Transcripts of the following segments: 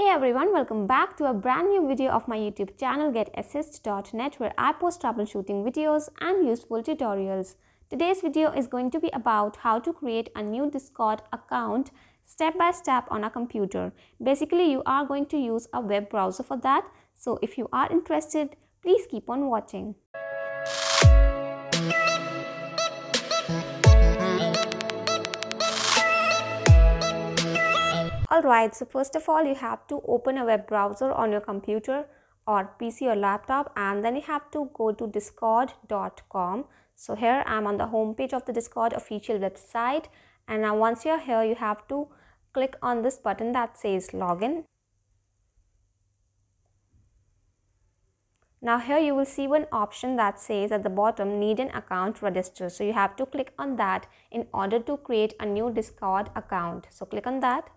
Hey everyone, welcome back to a brand new video of my YouTube channel GetAssist.net, where I post troubleshooting videos and useful tutorials. Today's video is going to be about how to create a new Discord account step by step on a computer. Basically, you are going to use a web browser for that. So if you are interested, please keep on watching. Alright, so first of all, you have to open a web browser on your computer or PC or laptop, and then you have to go to Discord.com. So here I'm on the home page of the Discord official website, and now once you're here, you have to click on this button that says login. Now here you will see one option that says at the bottom, need an account register. So you have to click on that in order to create a new Discord account. So click on that.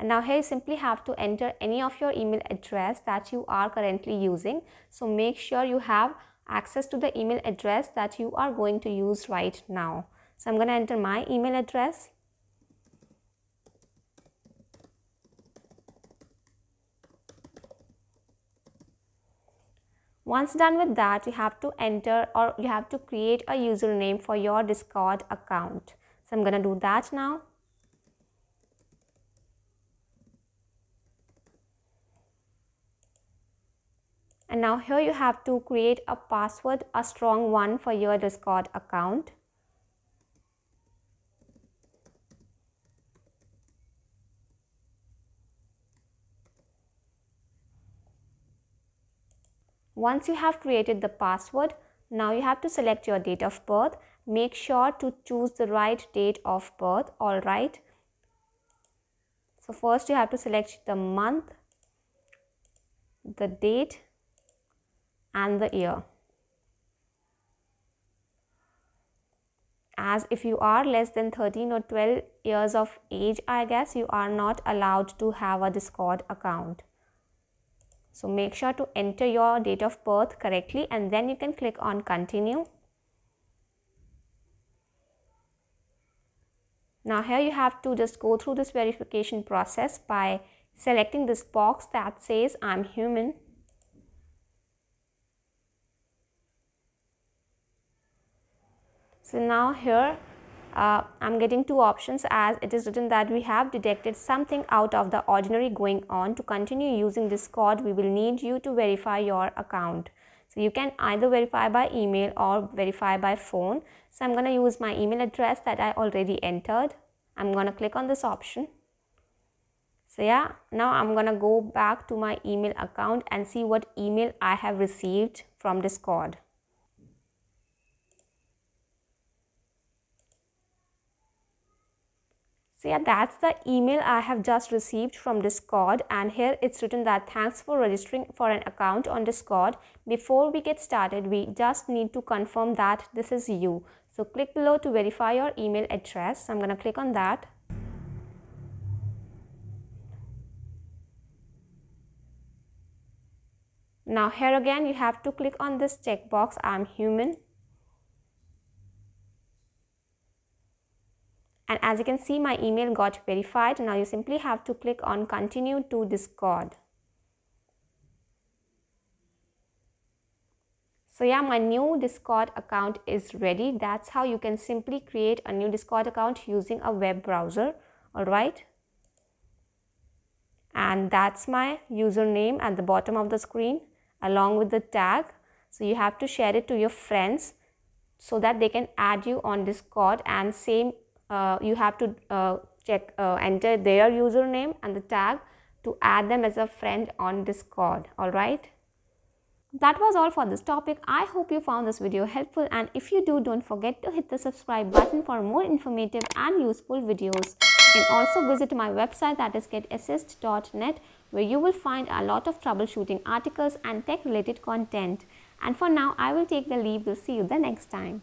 And now here you simply have to enter any of your email address that you are currently using. So make sure you have access to the email address that you are going to use right now. So I'm going to enter my email address. Once done with that, you have to enter or you have to create a username for your Discord account. So I'm going to do that now. And now here you have to create a password, a strong one for your Discord account. Once you have created the password, now you have to select your date of birth. Make sure to choose the right date of birth, alright? So first you have to select the month, the date, and the year. As if you are less than 13 or 12 years of age, I guess you are not allowed to have a Discord account. So make sure to enter your date of birth correctly, and then you can click on continue. Now here you have to just go through this verification process by selecting this box that says I'm human. So now here I'm getting two options, as it is written that we have detected something out of the ordinary going on. To continue using Discord, we will need you to verify your account. So you can either verify by email or verify by phone. So I'm going to use my email address that I already entered. I'm going to click on this option. So yeah, now I'm going to go back to my email account and see what email I have received from Discord. So yeah, that's the email I have just received from Discord, and here it's written that thanks for registering for an account on Discord. Before we get started, we just need to confirm that this is you. So click below to verify your email address. So I'm going to click on that. Now here again, you have to click on this checkbox, I'm human. And as you can see, my email got verified. Now you simply have to click on continue to Discord. So yeah, my new Discord account is ready. That's how you can simply create a new Discord account using a web browser. Alright. And that's my username at the bottom of the screen along with the tag. So you have to share it to your friends so that they can add you on Discord, and same you have to enter their username and the tag to add them as a friend on Discord. Alright, that was all for this topic. I hope you found this video helpful, and if you do, don't forget to hit the subscribe button for more informative and useful videos. You can also visit my website, that is getassist.net, where you will find a lot of troubleshooting articles and tech related content. And for now, I will take the leave. We'll see you the next time.